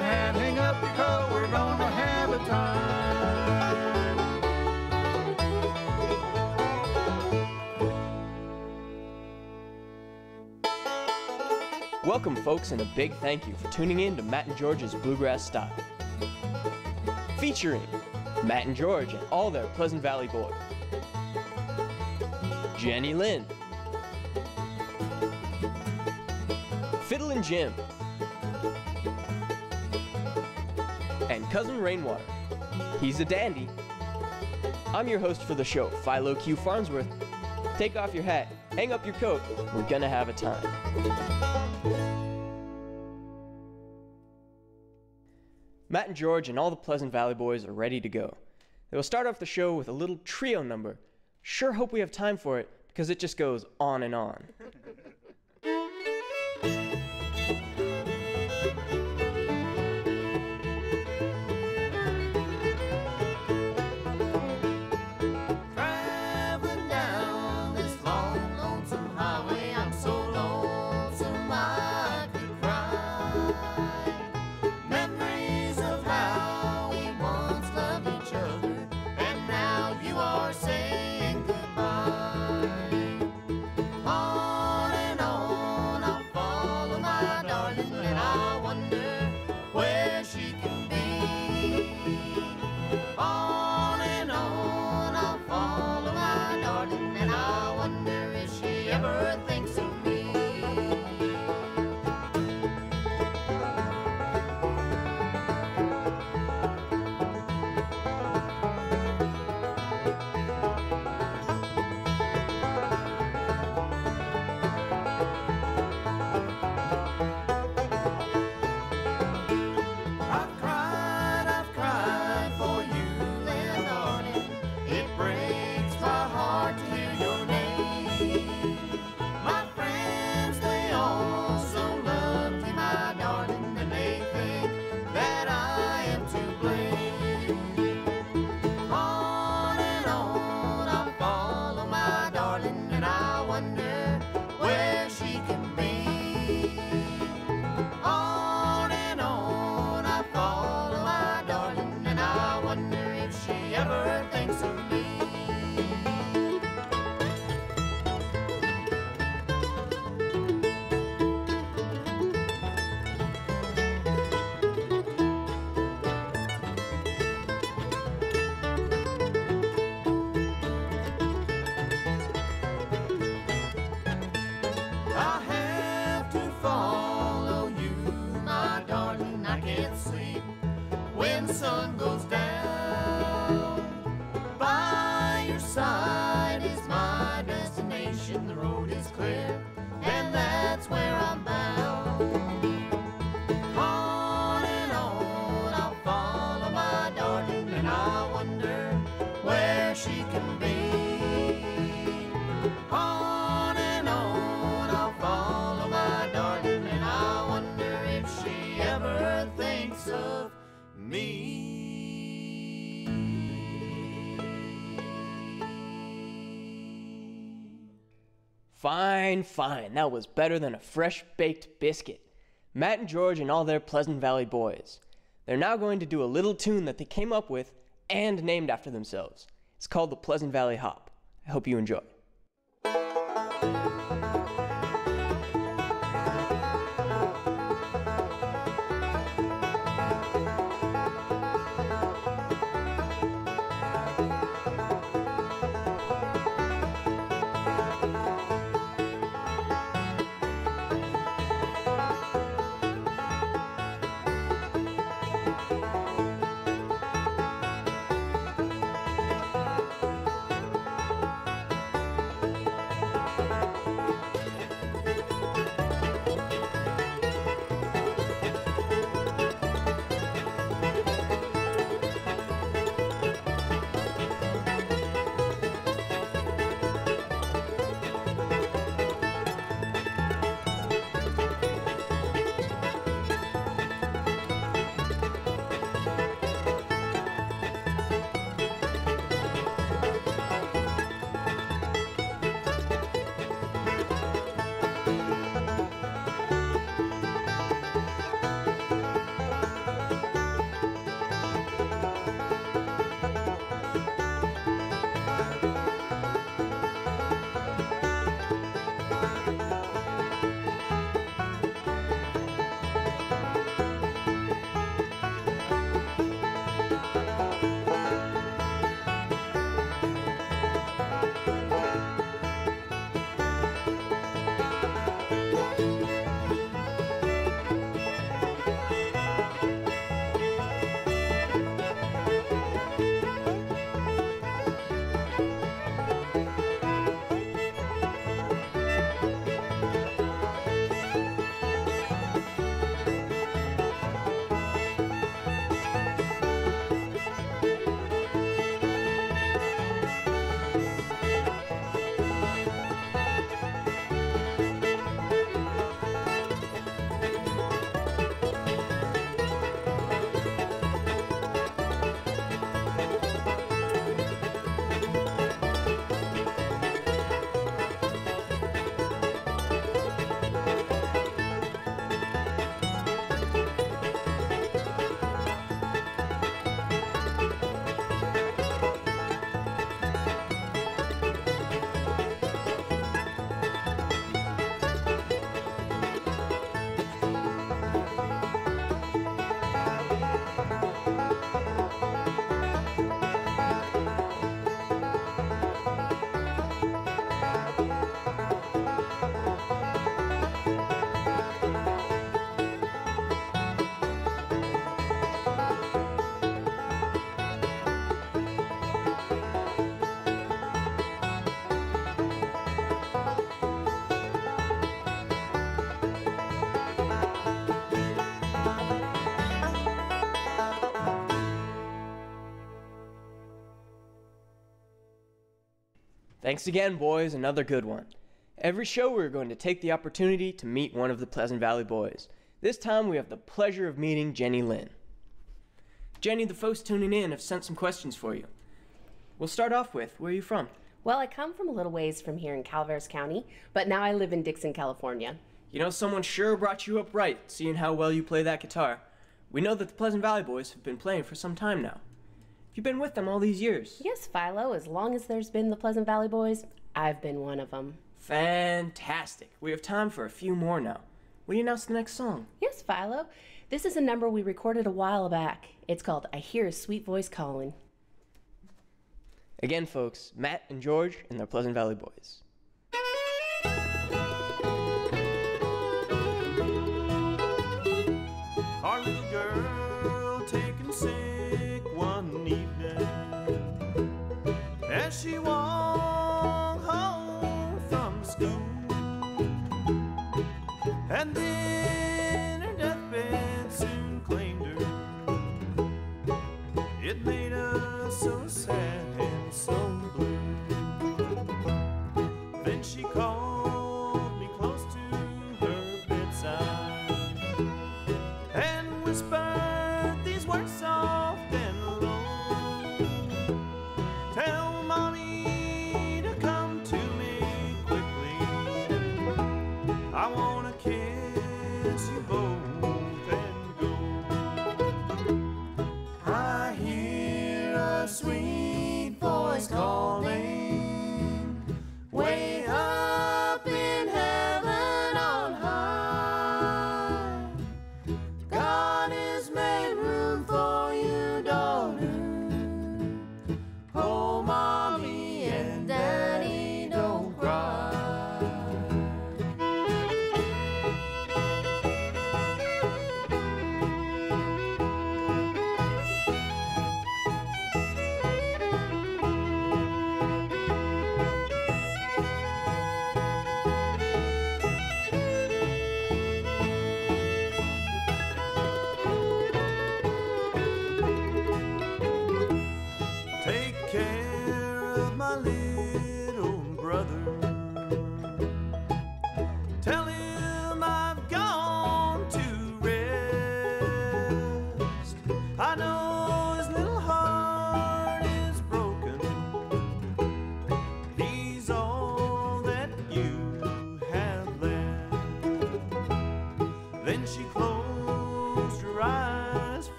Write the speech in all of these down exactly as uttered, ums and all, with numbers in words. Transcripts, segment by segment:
your hat, hang up your coat, we're gonna have a time. Welcome, folks, and a big thank you for tuning in to Matt and George's Bluegrass Style. Featuring Matt and George and all their Pleasant Valley Boys. Jenny Lynn. Fiddlin' Jim. And Cousin Rainwater. He's a dandy. I'm your host for the show, Philo Q. Farnsworth. Take off your hat, hang up your coat, we're gonna have a time. Matt and George and all the Pleasant Valley Boys are ready to go. They will start off the show with a little trio number. Sure hope we have time for it, because it just goes on and on. Fine, fine, that was better than a fresh-baked biscuit. Matt and George and all their Pleasant Valley Boys. They're now going to do a little tune that they came up with and named after themselves. It's called the Pleasant Valley Hop. I hope you enjoy. Thanks again, boys, another good one. Every show we are going to take the opportunity to meet one of the Pleasant Valley Boys. This time we have the pleasure of meeting Jenny Lynn. Jenny, the folks tuning in have sent some questions for you. We'll start off with, where are you from? Well, I come from a little ways from here in Calaveras County, but now I live in Dixon, California. You know, someone sure brought you up right, seeing how well you play that guitar. We know that the Pleasant Valley Boys have been playing for some time now. You've been with them all these years. Yes, Philo, as long as there's been the Pleasant Valley Boys, I've been one of them. Fantastic. We have time for a few more now. Will you announce the next song? Yes, Philo. This is a number we recorded a while back. It's called I Hear a Sweet Voice Calling. Again, folks, Matt and George and their Pleasant Valley Boys. Our little girl taken sick one evening as she walked home from school, and then her deathbed soon claimed her. It made us so sad and so blue. Then she called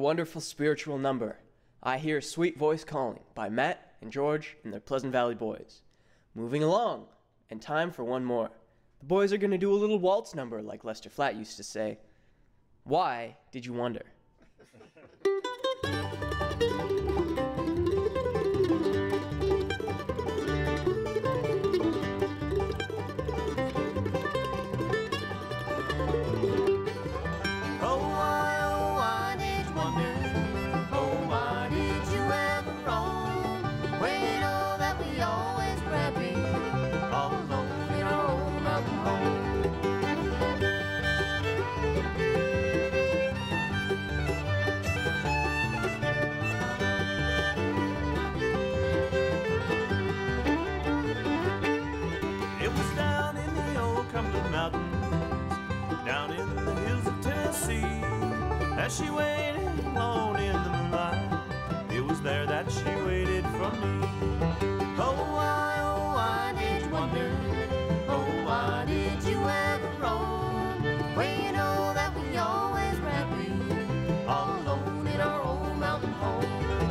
wonderful spiritual number, I Hear a Sweet Voice Calling by Matt and George and their Pleasant Valley Boys. Moving along, and time for one more. The boys are going to do a little waltz number like Lester Flatt used to say. Why did you wonder? As she waited alone in the moonlight, it was there that she waited for me. Oh, why, oh, why did you wonder? Oh, why did you ever roam? Well, you know that we always wrap you all alone in our old mountain home.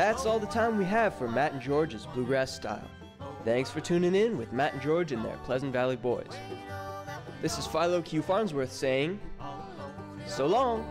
that's all the time we have for Matt and George's Bluegrass Style. Thanks for tuning in with Matt and George and their Pleasant Valley Boys. This is Philo Q. Farnsworth saying, so long!